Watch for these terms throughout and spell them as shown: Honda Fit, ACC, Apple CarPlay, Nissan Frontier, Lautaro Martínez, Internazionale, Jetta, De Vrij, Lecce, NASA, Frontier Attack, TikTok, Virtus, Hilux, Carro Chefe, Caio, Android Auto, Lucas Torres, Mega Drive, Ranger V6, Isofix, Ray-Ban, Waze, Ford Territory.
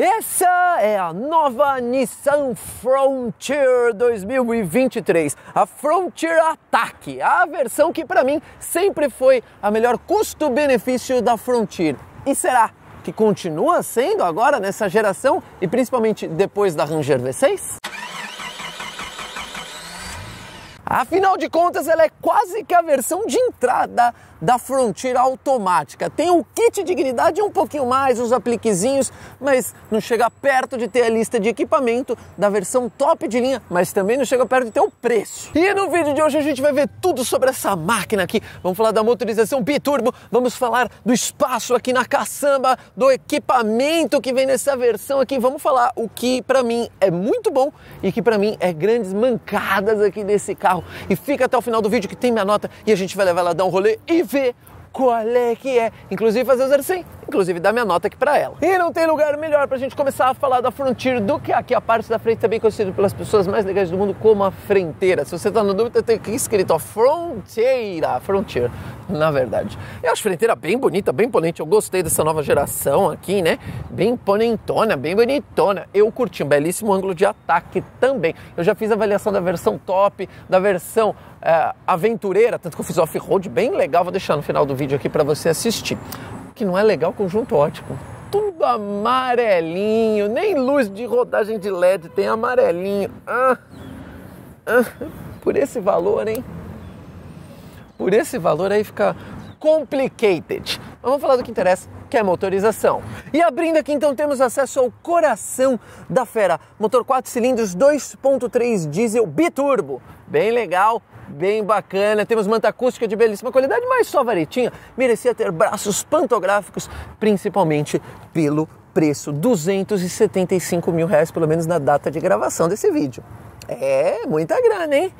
Essa é a nova Nissan Frontier 2023, a Frontier Attack, a versão que para mim sempre foi a melhor custo-benefício da Frontier. E será que continua sendo agora nessa geração e principalmente depois da Ranger V6? Afinal de contas, ela é quase que a versão de entrada da Frontier automática. Tem o kit dignidade um pouquinho mais, uns apliquezinhos, mas não chega perto de ter a lista de equipamento da versão top de linha, mas também não chega perto de ter o preço. E no vídeo de hoje a gente vai ver tudo sobre essa máquina aqui. Vamos falar da motorização biturbo, vamos falar do espaço aqui na caçamba, do equipamento que vem nessa versão aqui. Vamos falar o que pra mim é muito bom e que pra mim é grandes mancadas aqui desse carro. E fica até o final do vídeo que tem minha nota e a gente vai levar ela a dar um rolê e ver qual é que é, inclusive fazer o 0 a 100, inclusive dar minha nota aqui pra ela. E não tem lugar melhor pra gente começar a falar da Frontier do que aqui. A parte da frente também conhecida pelas pessoas mais legais do mundo como a frenteira. Se você tá na dúvida, tem aqui escrito, ó, Frontier, na verdade. Eu acho frenteira bem bonita, bem imponente, eu gostei dessa nova geração aqui, né? Bem imponentona, bem bonitona. Eu curti, um belíssimo ângulo de ataque também. Eu já fiz a avaliação da versão top, da versão aventureira, tanto que eu fiz off-road bem legal, vou deixar no final do vídeo aqui para você assistir. O que não é legal, conjunto ótico, tudo amarelinho, nem luz de rodagem de LED tem, amarelinho, por esse valor, hein, por esse valor aí fica complicated. Mas vamos falar do que interessa, que é motorização. E abrindo aqui então temos acesso ao coração da fera, motor 4 cilindros 2.3 diesel biturbo, bem legal, bem bacana. Temos manta acústica de belíssima qualidade, mas só varetinha. Merecia ter braços pantográficos, principalmente pelo preço, R$ 275 mil, pelo menos na data de gravação desse vídeo. É muita grana, hein?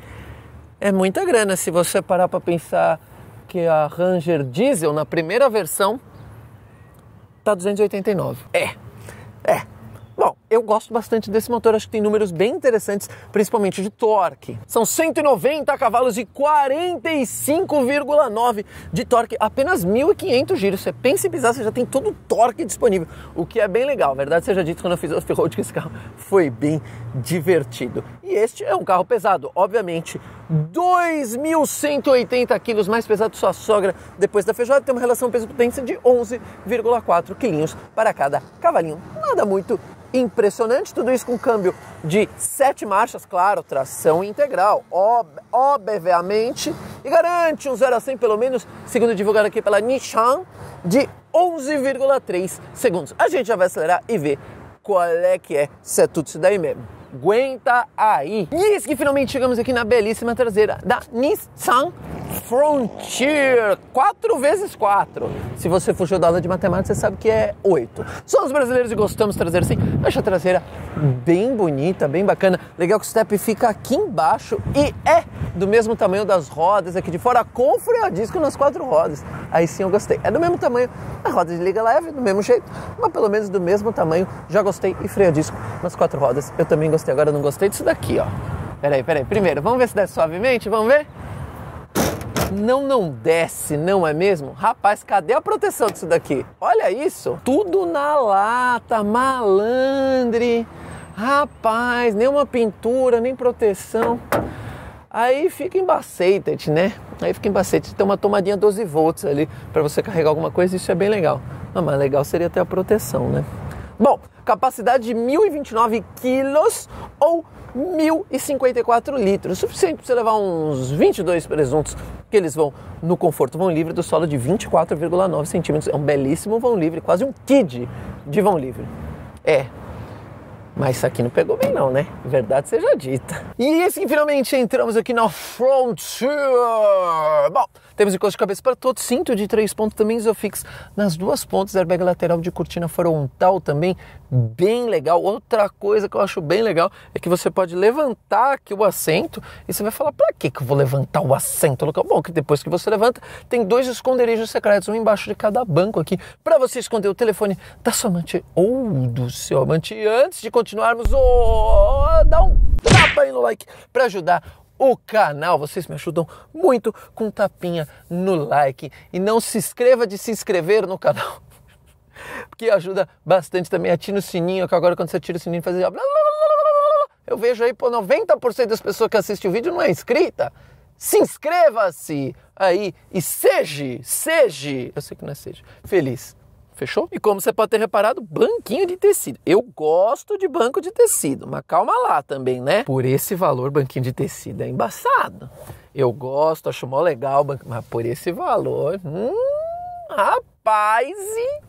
É muita grana se você parar para pensar que a Ranger Diesel na primeira versão tá 289. É. Bom, eu gosto bastante desse motor, acho que tem números bem interessantes, principalmente de torque. São 190 cavalos e 45,9 de torque, apenas 1.500 giros. Você pensa em pisar, você já tem todo o torque disponível, o que é bem legal. Verdade seja dito, quando eu fiz o off-road, que esse carro foi bem divertido. E este é um carro pesado, obviamente, 2.180 quilos, mais pesado que sua sogra depois da feijoada. Tem uma relação peso-potência de 11,4 quilinhos para cada cavalinho. Nada muito impressionante, tudo isso com câmbio de 7 marchas, claro, tração integral, obviamente, e garante um 0 a 100, pelo menos, segundo divulgado aqui pela Nissan, de 11,3 segundos. A gente já vai acelerar e ver qual é que é, se é tudo isso daí mesmo. Aguenta aí! E isso que finalmente chegamos aqui na belíssima traseira da Nissan Frontier 4x4. Se você fugiu da aula de matemática, você sabe que é 8. Somos brasileiros e gostamos de traseira assim. Acho a traseira bem bonita, bem bacana. Legal que o step fica aqui embaixo e é do mesmo tamanho das rodas aqui de fora, com freio a disco nas 4 rodas. Aí sim eu gostei. É do mesmo tamanho, a roda de liga leve, do mesmo jeito, mas pelo menos do mesmo tamanho. Já gostei, e freio a disco nas 4 rodas. Eu também gostei. Agora eu não gostei disso daqui, ó. Peraí. Primeiro, vamos ver se desce suavemente, vamos ver? Não desce, não é mesmo? Rapaz, cadê a proteção disso daqui? Olha isso, tudo na lata, malandre. Rapaz, nenhuma pintura, nem proteção. Aí fica embaceitete, né? Aí fica embaceitete. Tem uma tomadinha 12 volts ali para você carregar alguma coisa, isso é bem legal. Não, mas legal seria ter a proteção, né? Bom, capacidade de 1.029 quilos ou 1.054 litros, suficiente para você levar uns 22 presuntos, que eles vão no conforto. Vão livre do solo de 24,9 centímetros, é um belíssimo vão livre, quase um kid de vão livre. É, mas isso aqui não pegou bem não, né? Verdade seja dita. E assim, finalmente entramos aqui na Frontier. Bom, temos encosto de cabeça para todos, cinto de 3 pontos, também Isofix nas 2 pontas, airbag lateral de cortina frontal também, bem legal. Outra coisa que eu acho bem legal é que você pode levantar aqui o assento e você vai falar, para que eu vou levantar o assento? Bom, que depois que você levanta, tem 2 esconderijos secretos, um embaixo de cada banco aqui, para você esconder o telefone da sua amante ou do seu amante. Antes de continuarmos, dá um tapa aí no like para ajudar o canal, vocês me ajudam muito com tapinha no like. E não se esqueça de se inscrever no canal. Porque ajuda bastante também. Atira o sininho, que agora quando você atira o sininho faz... Eu vejo aí, pô, 90% das pessoas que assistem o vídeo não é inscrita. Se inscreva-se aí e seja, eu sei que não é seja, feliz. Fechou? E como você pode ter reparado, banquinho de tecido. Eu gosto de banco de tecido, mas calma lá também, né? Por esse valor, banquinho de tecido é embaçado. Eu gosto, acho mó legal, mas por esse valor... Rapaz!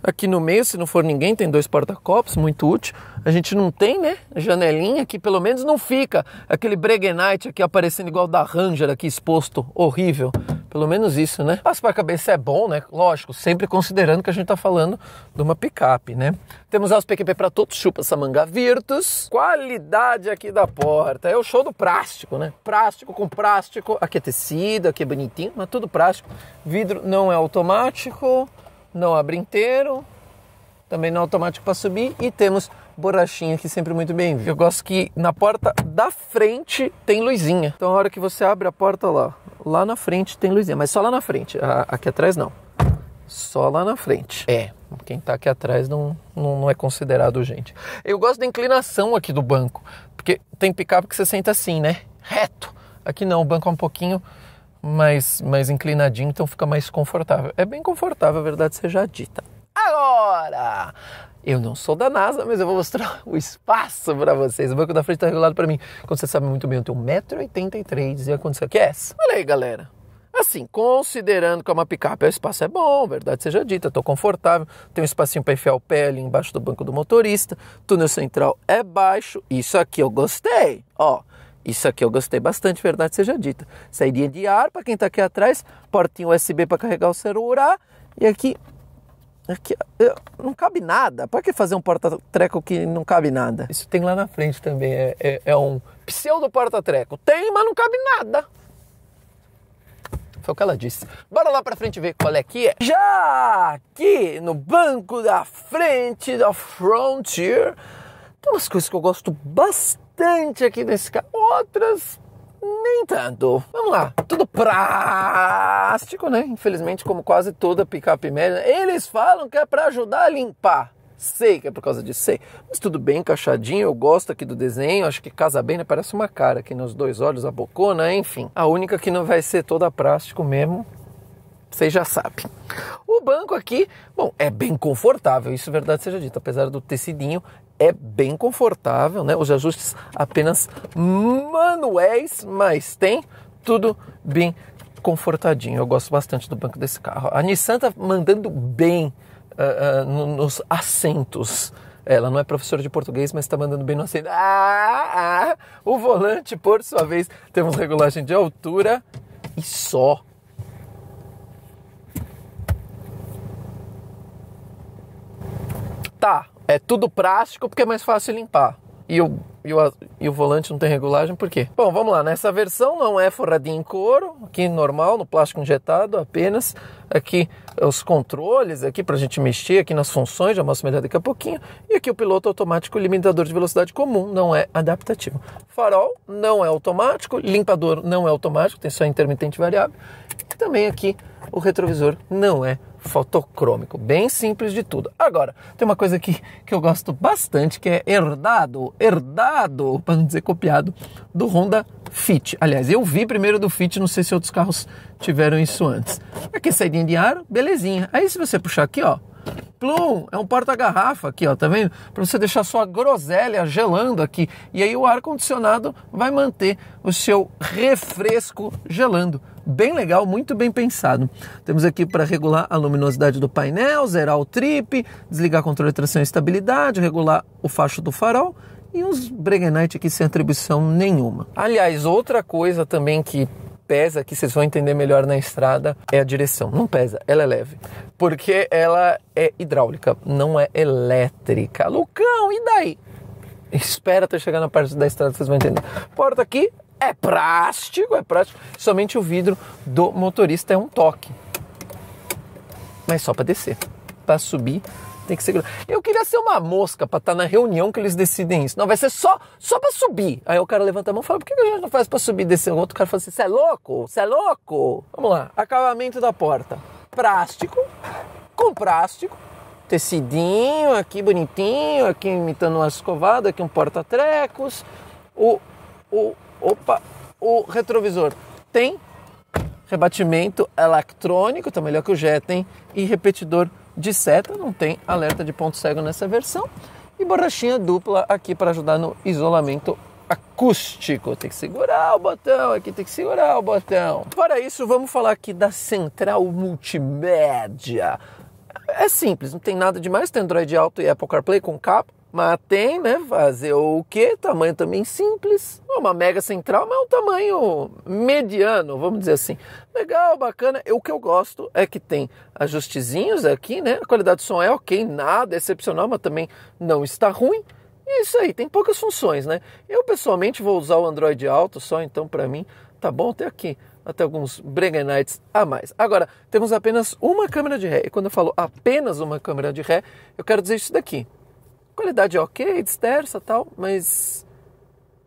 Aqui no meio, se não for ninguém, tem dois porta-copos, muito útil. A gente não tem, né? Janelinha que pelo menos não fica aquele Breguenite aqui aparecendo igual da Ranger aqui exposto, horrível. Pelo menos isso, né? Passo para cabeça é bom, né? Lógico, sempre considerando que a gente tá falando de uma picape, né? Temos as PQP para todos, chupa essa manga Virtus. Qualidade aqui da porta. É o show do plástico, né? Plástico com plástico. Aqui é tecido, aqui é bonitinho, mas tudo plástico. Vidro não é automático, não abre inteiro. Também não é automático para subir. E temos borrachinha aqui, sempre muito bem. Eu gosto que na porta da frente tem luzinha. Então a hora que você abre a porta lá na frente tem luzinha. Mas só lá na frente. Aqui atrás não. Só lá na frente. É, quem tá aqui atrás não é considerado urgente. Eu gosto da inclinação aqui do banco. Porque tem picape que você senta assim, né? Reto. Aqui não, o banco é um pouquinho... mais inclinadinho, então fica mais confortável. É bem confortável, a verdade seja dita. Agora, eu não sou da NASA, mas eu vou mostrar o espaço para vocês. O banco da frente está regulado para mim. Como você sabe muito bem, eu tenho 1,83 m e a condição que é essa. Olha aí, galera. Assim, considerando que é uma picape, o espaço é bom, verdade seja dita, estou confortável. Tem um espacinho para enfiar o pé ali embaixo do banco do motorista. Túnel central é baixo. Isso aqui eu gostei, ó. Isso aqui eu gostei bastante, verdade seja dita. Saída de ar para quem está aqui atrás, portinha USB para carregar o celular. E aqui não cabe nada. Para que fazer um porta-treco que não cabe nada? Isso tem lá na frente também, é um pseudo porta-treco. Tem, mas não cabe nada. Foi o que ela disse. Bora lá pra frente ver qual é que é. Já aqui no banco da frente da Frontier, tem umas coisas que eu gosto bastante aqui nesse carro, outras nem tanto. Vamos lá, tudo plástico, né? Infelizmente, como quase toda picape média, eles falam que é para ajudar a limpar. Sei que é por causa disso, sei, mas tudo bem encaixadinho. Eu gosto aqui do desenho, acho que casa bem, né? Parece uma cara aqui nos dois olhos, a bocona, enfim. A única que não vai ser toda plástico mesmo, vocês já sabem. O banco aqui, bom, é bem confortável, isso verdade seja dita, apesar do tecidinho. É bem confortável, né? Os ajustes apenas manuais, mas tem tudo bem confortadinho. Eu gosto bastante do banco desse carro. A Nissan tá mandando bem nos assentos. Ela não é professora de português, mas está mandando bem no assento. O volante, por sua vez, temos regulagem de altura e só. Tá. É tudo plástico porque é mais fácil limpar. E o volante não tem regulagem, por quê? Bom, vamos lá. Nessa versão não é forradinho em couro. Aqui normal, no plástico injetado apenas. Aqui os controles, aqui pra gente mexer aqui nas funções, já mostro melhor daqui a pouquinho. E aqui o piloto automático, limitador de velocidade comum, não é adaptativo. Farol não é automático, limpador não é automático, tem só intermitente variável. E também aqui o retrovisor não é fotocrômico, bem simples de tudo. Agora, tem uma coisa aqui que eu gosto bastante, que é herdado, para não dizer copiado, do Honda Fit. Aliás, eu vi primeiro do Fit, não sei se outros carros tiveram isso antes. Aqui, saída de ar, belezinha. Aí, se você puxar aqui, ó, plum, é um porta-garrafa aqui, ó, tá vendo? Para você deixar sua groselha gelando aqui. E aí o ar-condicionado vai manter o seu refresco gelando. Bem legal, muito bem pensado. Temos aqui para regular a luminosidade do painel, zerar o trip, desligar controle de tração e estabilidade, regular o facho do farol e uns Breguenite aqui sem atribuição nenhuma. Aliás, outra coisa também que pesa, que vocês vão entender melhor na estrada, é a direção. Não pesa, ela é leve, porque ela é hidráulica, não é elétrica. Lucão, e daí? Espera até chegar na parte da estrada, vocês vão entender. Porta aqui é plástico, somente o vidro do motorista é um toque, mas só para descer. Para subir tem que segurar. Eu queria ser uma mosca para estar na reunião que eles decidem isso. Não, vai ser só para subir. Aí o cara levanta a mão e fala, por que a gente não faz para subir e descer? O outro cara fala assim, você é louco? Você é louco? Vamos lá, acabamento da porta, plástico com plástico. tecidinho, aqui bonitinho, aqui imitando uma escovada, aqui um porta-trecos. O retrovisor tem rebatimento eletrônico, tá melhor que o Jetta, hein? E repetidor de seta, não tem alerta de ponto cego nessa versão. E borrachinha dupla aqui para ajudar no isolamento acústico. Tem que segurar o botão, aqui tem que segurar o botão. Fora isso, vamos falar aqui da central multimédia. É simples, não tem nada demais, tem Android Auto e Apple CarPlay com cabo, mas tem, né, fazer o quê? Tamanho também simples, uma mega central, mas um tamanho mediano, vamos dizer assim. Legal, bacana, o que eu gosto é que tem ajustezinhos aqui, né, a qualidade do som é ok, nada excepcional, mas também não está ruim. E é isso aí, tem poucas funções, né? Eu pessoalmente vou usar o Android Auto só, então para mim tá bom até aqui. Até alguns Brega Nights a mais. Agora, temos apenas uma câmera de ré. E quando eu falo apenas uma câmera de ré, eu quero dizer isso daqui. Qualidade é ok, dispersa e tal, mas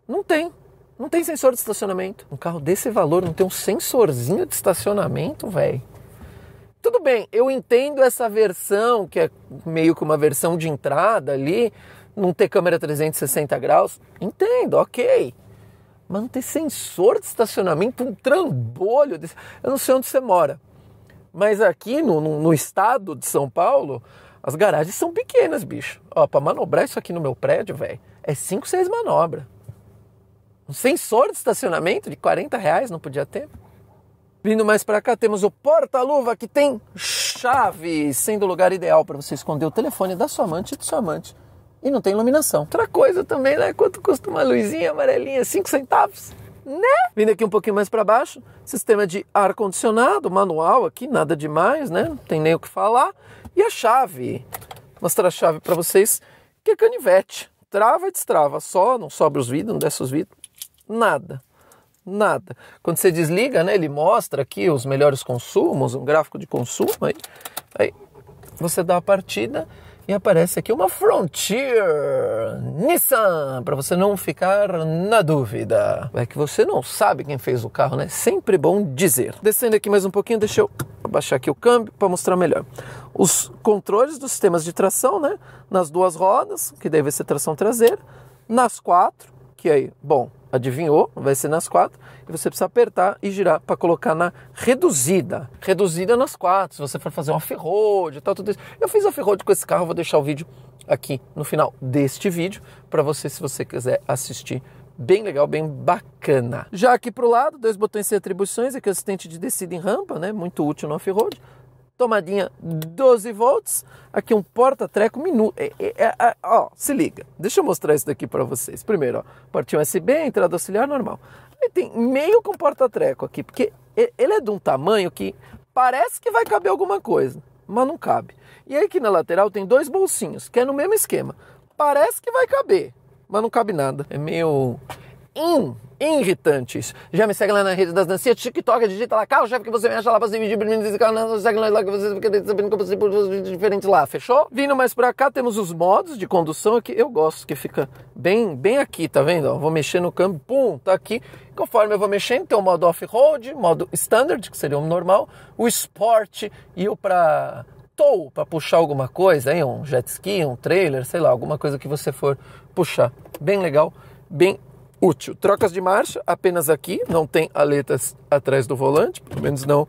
não tem. Não tem sensor de estacionamento. Um carro desse valor não tem um sensorzinho de estacionamento, velho. Tudo bem, eu entendo essa versão, que é meio que uma versão de entrada ali, não ter câmera 360 graus. Entendo, ok. Mas não tem sensor de estacionamento, um trambolho desse. Eu não sei onde você mora, mas aqui no estado de São Paulo, as garagens são pequenas, bicho. Ó, pra manobrar isso aqui no meu prédio, velho, é 5, 6 manobras. Um sensor de estacionamento de R$40 não podia ter. Vindo mais pra cá, temos o porta-luva, que tem chave, sendo o lugar ideal para você esconder o telefone da sua amante e do seu amante. E não tem iluminação. Outra coisa também, né? Quanto custa uma luzinha amarelinha? 5 centavos, né? Vindo aqui um pouquinho mais para baixo, sistema de ar-condicionado, manual aqui, nada demais, né? Não tem nem o que falar. E a chave, vou mostrar a chave para vocês, que é canivete. Trava e destrava, só, não sobra os vidros, não desce os vidros, nada. Nada. Quando você desliga, né? Ele mostra aqui os melhores consumos, um gráfico de consumo, aí você dá a partida. E aparece aqui uma Frontier Nissan, para você não ficar na dúvida. É que você não sabe quem fez o carro, né? Sempre bom dizer. Descendo aqui mais um pouquinho, deixa eu abaixar aqui o câmbio para mostrar melhor. Os controles dos sistemas de tração, né? Nas duas rodas, que deve ser tração traseira. Nas quatro, que aí, bom, adivinhou, vai ser nas quatro. E você precisa apertar e girar para colocar na reduzida. Reduzida nas quatro, se você for fazer uma off-road e tal, tudo isso. Eu fiz off-road com esse carro, vou deixar o vídeo aqui no final deste vídeo para você, se você quiser assistir. Bem legal, bem bacana. Já aqui para o lado, 2 botões sem atribuições, aqui o assistente de descida em rampa, né? Muito útil no off-road. Tomadinha 12 volts, aqui um porta-treco minuto. Ó, se liga, deixa eu mostrar isso daqui para vocês. Primeiro, ó, portinho USB, entrada auxiliar normal. Aí tem meio com porta-treco aqui, porque ele é de um tamanho que parece que vai caber alguma coisa, mas não cabe. E aí aqui na lateral tem 2 bolsinhos, que é no mesmo esquema. Parece que vai caber, mas não cabe nada. É meio irritante isso. Já me segue lá na rede das dancinhas, TikTok, digita lá, Carro Chefe, que você me acha lá pra você vídeo, segue lá que você fica sabendo que eu posso diferente lá, fechou? Vindo mais pra cá, temos os modos de condução aqui, eu gosto que fica bem aqui, tá vendo? Ó, vou mexer no câmbio, pum, tá aqui. Conforme eu vou mexendo, tem o modo off-road, modo standard, que seria o normal, o sport e o pra tow, pra puxar alguma coisa, hein? Um jet ski, um trailer, sei lá, alguma coisa que você for puxar. Bem legal, bem útil. Trocas de marcha apenas aqui, não tem aletas atrás do volante, pelo menos não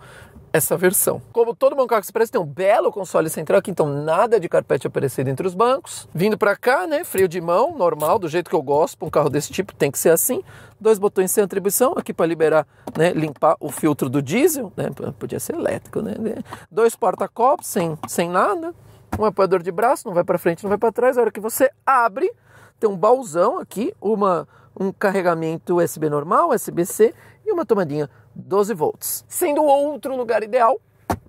essa versão. Como todo bom carro que se presta, tem um belo console central aqui, então nada de carpete aparecido entre os bancos. Vindo pra cá, né, freio de mão, normal, do jeito que eu gosto, pra um carro desse tipo tem que ser assim. 2 botões sem atribuição, aqui para liberar, né, limpar o filtro do diesel, né, podia ser elétrico, né. 2 porta-copos sem nada, um apoiador de braço, não vai pra frente, não vai pra trás. A hora que você abre, tem um baúzão aqui, um carregamento USB normal, USB-C e uma tomadinha 12 volts. Sendo outro lugar ideal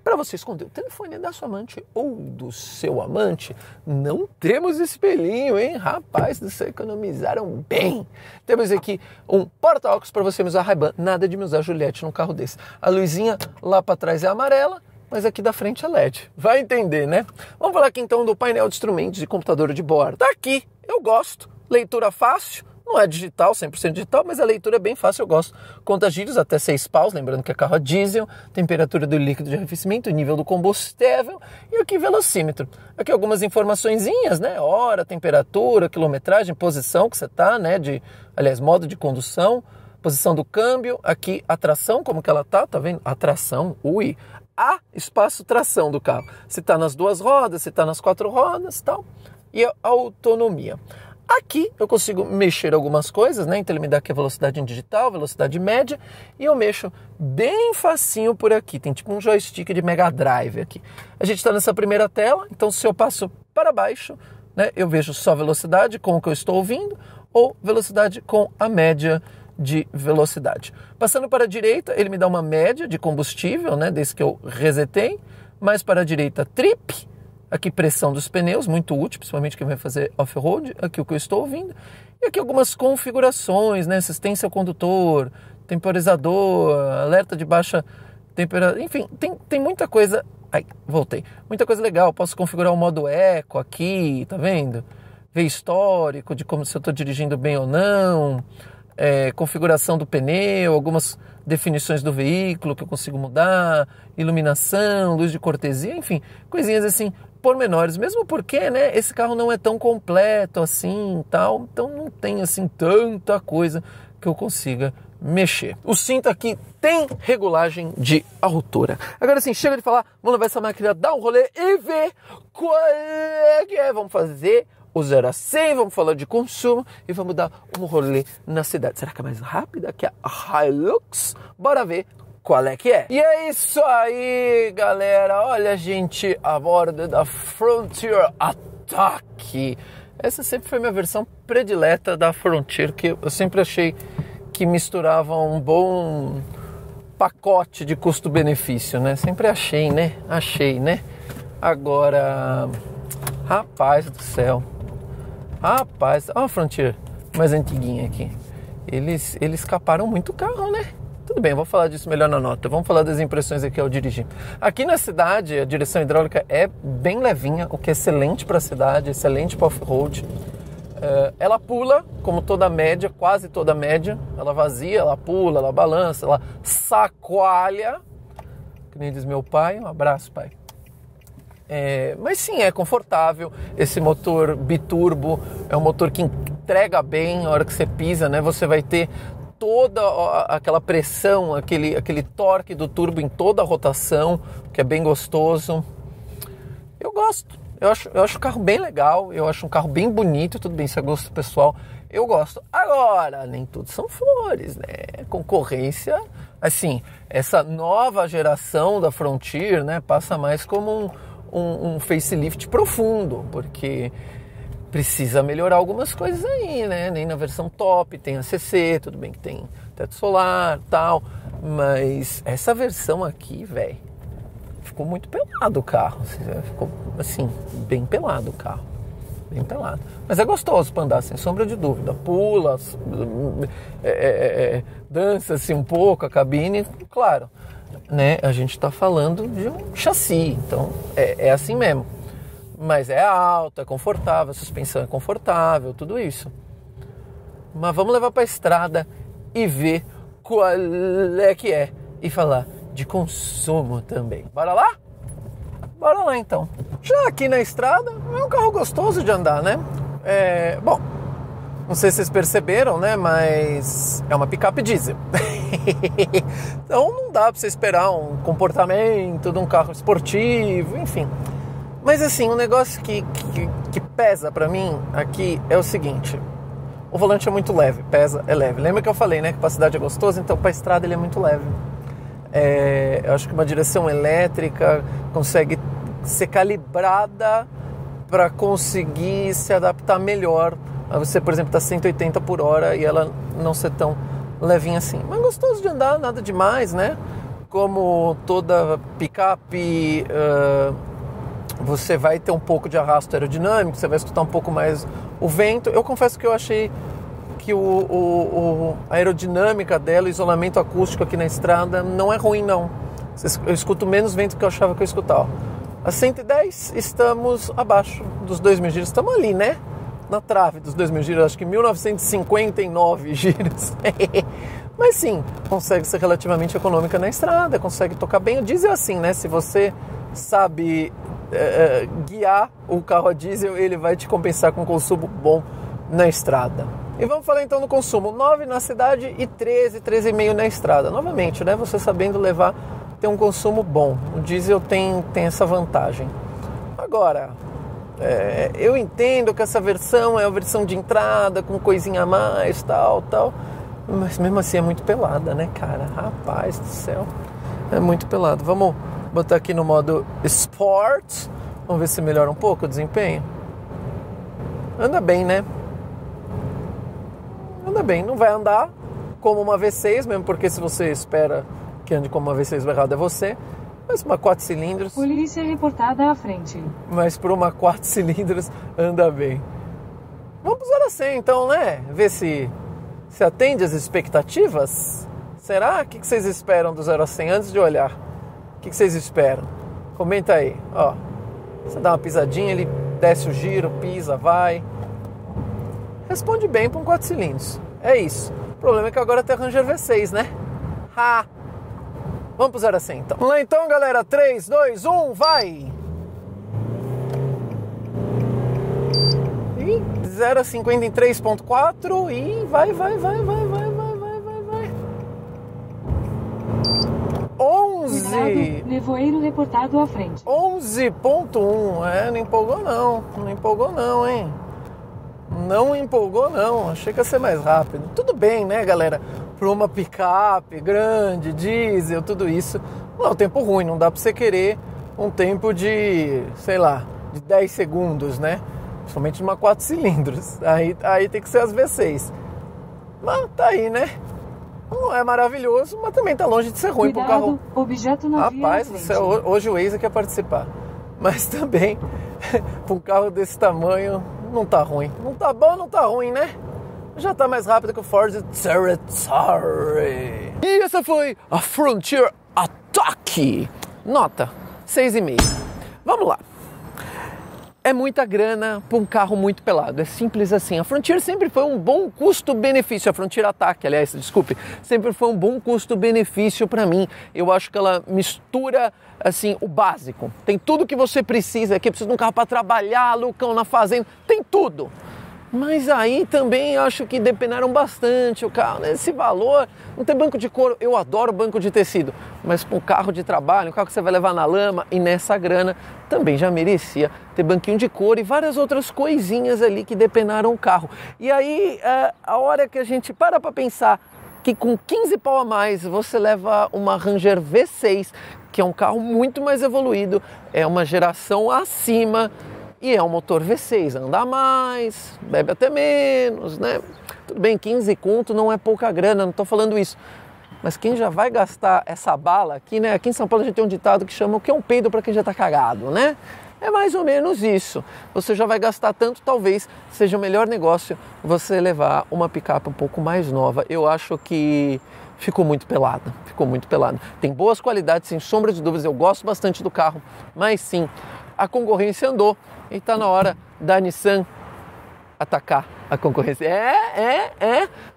para você esconder o telefone da sua amante ou do seu amante. Não temos espelhinho, hein? Rapaz, vocês economizaram bem. Temos aqui um porta-óculos para você usar Ray-Ban. Nada de me usar Juliette num carro desse. A luzinha lá para trás é amarela, mas aqui da frente é LED. Vai entender, né? Vamos falar aqui então do painel de instrumentos de computador de bordo. Tá aqui, eu gosto. Leitura fácil. Não é digital, 100% digital, mas a leitura é bem fácil, eu gosto. Conta giros até 6 paus, lembrando que é carro a diesel, temperatura do líquido de arrefecimento, nível do combustível e aqui velocímetro. Aqui algumas informaçõezinhas, né? Hora, temperatura, quilometragem, posição que você tá, né? Aliás, modo de condução, posição do câmbio, aqui a tração, como que ela tá, tá vendo? A tração, ui! A espaço tração do carro. Se tá nas 2 rodas, se tá nas 4 rodas e tal. E a autonomia. Aqui eu consigo mexer algumas coisas, né? Então ele me dá aqui a velocidade em digital, velocidade média. E eu mexo bem facinho por aqui. Tem tipo um joystick de Mega Drive aqui. A gente está nessa primeira tela. Então se eu passo para baixo, né? Eu vejo só velocidade com o que eu estou ouvindo. Ou velocidade com a média de velocidade. Passando para a direita, ele me dá uma média de combustível, né? Desde que eu resetei. Mais para a direita, trip. Aqui pressão dos pneus, muito útil, principalmente quem vai fazer off-road, aqui o que eu estou ouvindo. E aqui algumas configurações, né? Assistência ao condutor, temporizador, alerta de baixa temperatura, enfim, tem muita coisa... Ai, voltei. Muita coisa legal, posso configurar o modo eco aqui, tá vendo? Ver histórico de como se eu estou dirigindo bem ou não, configuração do pneu, algumas definições do veículo que eu consigo mudar, iluminação, luz de cortesia, enfim, coisinhas assim... pormenores, mesmo porque, né, esse carro não é tão completo assim, tal, então não tem assim tanta coisa que eu consiga mexer. O cinto aqui tem regulagem de altura. Agora sim, chega de falar, vamos levar essa máquina, dar um rolê e ver qual é que é. Vamos fazer o 0 a 100, vamos falar de consumo e vamos dar um rolê na cidade. Será que é mais rápida que a Hilux? Bora ver qual é que é. E é isso aí, galera. Olha, gente, a bordo da Frontier Attack. Essa sempre foi minha versão predileta da Frontier, que eu sempre achei que misturava um bom pacote de custo-benefício, né? Sempre achei, né? Achei, né? Agora, rapaz do céu. Rapaz, ó a Frontier mais antiguinha aqui. Eles escaparam muito o carro, né? Tudo bem, eu vou falar disso melhor na nota. Vamos falar das impressões aqui ao dirigir. Aqui na cidade, a direção hidráulica é bem levinha, o que é excelente para a cidade, excelente para off-road. Ela pula, como toda a média, quase toda a média. Ela vazia, ela pula, ela balança, ela sacoalha. Que nem diz meu pai. Um abraço, pai. Mas sim, é confortável. Esse motor biturbo é um motor que entrega bem a hora que você pisa, né? Você vai ter toda aquela pressão, aquele torque do turbo em toda a rotação, que é bem gostoso. Eu gosto, eu acho o carro bem legal, eu acho um carro bem bonito, tudo bem, isso é gosto pessoal, eu gosto. Agora, nem tudo são flores, né? Concorrência, assim, essa nova geração da Frontier, né, passa mais como um facelift profundo, porque... precisa melhorar algumas coisas aí, né? Nem na versão top, tem ACC, tudo bem que tem teto solar, tal. Mas essa versão aqui, velho, ficou muito pelado o carro. Ficou, assim, bem pelado o carro. Bem pelado. Mas é gostoso pra andar, sem sombra de dúvida. Pula, dança-se um pouco a cabine, claro. Né? A gente tá falando de um chassi, então é assim mesmo. Mas é alto, é confortável, a suspensão é confortável, tudo isso. Mas vamos levar para a estrada e ver qual é que é. E falar de consumo também. Bora lá? Bora lá, então. Já aqui na estrada, é um carro gostoso de andar, né? Bom, não sei se vocês perceberam, né? Mas é uma picape diesel. Então não dá para você esperar um comportamento de um carro esportivo, enfim... Mas assim, um negócio que pesa pra mim aqui é o seguinte. O volante é muito leve, pesa, é leve. Lembra que eu falei, né, que pra cidade é gostoso? Então pra estrada ele é muito leve. Eu acho que uma direção elétrica consegue ser calibrada pra conseguir se adaptar melhor. Você, por exemplo, tá 180 por hora e ela não ser tão levinha assim. Mas gostoso de andar, nada demais, né? Como toda picape... você vai ter um pouco de arrasto aerodinâmico, você vai escutar um pouco mais o vento. Eu confesso que eu achei que a aerodinâmica dela, o isolamento acústico aqui na estrada, não é ruim, não. Eu escuto menos vento que eu achava que eu escutava. A 110, estamos abaixo dos 2.000 giros. Estamos ali, né? na trave dos 2.000 giros, acho que 1.959 giros. Mas sim, consegue ser relativamente econômica na estrada, consegue tocar bem. O diesel é assim, né? Se você sabe guiar o carro a diesel, ele vai te compensar com um consumo bom na estrada. E vamos falar então do consumo. 9 na cidade e 13,5 na estrada. Novamente, né? Você sabendo levar, tem um consumo bom. O diesel tem essa vantagem. Agora, eu entendo que essa versão é a versão de entrada, com coisinha a mais, tal... Mas mesmo assim é muito pelada, né, cara? Rapaz do céu, é muito pelado. Vamos botar aqui no modo Sport. Vamos ver se melhora um pouco o desempenho. Anda bem, né? Anda bem. Não vai andar como uma V6, mesmo porque se você espera que ande como uma V6, o errado é você. Mas uma 4 cilindros... Polícia reportada à frente. Mas por uma 4 cilindros, anda bem. Vamos usar assim, então, né? Ver se... Você atende às expectativas? Será? O que vocês esperam do 0 a 100 antes de olhar? O que vocês esperam? Comenta aí. Ó, você dá uma pisadinha, ele desce o giro, pisa, vai. Responde bem para um 4 cilindros. É isso. O problema é que agora tem a Ranger V6, né? Ha! Vamos pro 0 a 100 então. Vamos lá então, galera. 3, 2, 1, vai! E 0 a 50 em 3.4 e vai. 11. Nevoeiro reportado à frente. 11.1. É, não empolgou não, hein? Não empolgou não. Achei que ia ser mais rápido. Tudo bem, né, galera? Para uma picape grande, diesel, tudo isso. Não é um tempo ruim, não dá para você querer um tempo de, sei lá, de 10 segundos, né? Somente uma 4 cilindros, aí tem que ser as V6. Mas tá aí, né? Não é maravilhoso, mas também tá longe de ser ruim pro carro. Objeto na via. Rapaz, hoje o Waze quer participar. Mas também, para um carro desse tamanho, não tá ruim. Não tá bom, não tá ruim, né? Já tá mais rápido que o Ford Territory. E essa foi a Frontier Attack. Nota 6,5. Vamos lá. É muita grana para um carro muito pelado, é simples assim. A Frontier sempre foi um bom custo-benefício, a Frontier Attack, aliás, desculpe, sempre foi um bom custo-benefício para mim. Eu acho que ela mistura, assim, o básico. Tem tudo que você precisa aqui, precisa de um carro para trabalhar, Lucão na fazenda, tem tudo. Mas aí também acho que depenaram bastante o carro, né? Esse valor, não tem banco de couro, eu adoro banco de tecido, mas para um carro de trabalho, um carro que você vai levar na lama e nessa grana, também já merecia ter banquinho de couro e várias outras coisinhas ali que depenaram o carro. E aí, a hora que a gente para pensar que com 15 pau a mais você leva uma Ranger V6, que é um carro muito mais evoluído, é uma geração acima, e é um motor V6, anda mais, bebe até menos, né? Tudo bem, 15 conto não é pouca grana, não tô falando isso. Mas quem já vai gastar essa bala aqui, né? Aqui em São Paulo a gente tem um ditado que chama o que é um peido para quem já tá cagado, né? É mais ou menos isso. Você já vai gastar tanto, talvez seja o melhor negócio você levar uma picape um pouco mais nova. Eu acho que... Ficou muito pelada. Tem boas qualidades, sem sombra de dúvidas, eu gosto bastante do carro, mas sim, a concorrência andou e está na hora da Nissan atacar a concorrência.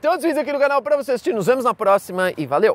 Tem outros vídeos aqui no canal para você assistir, nos vemos na próxima e valeu!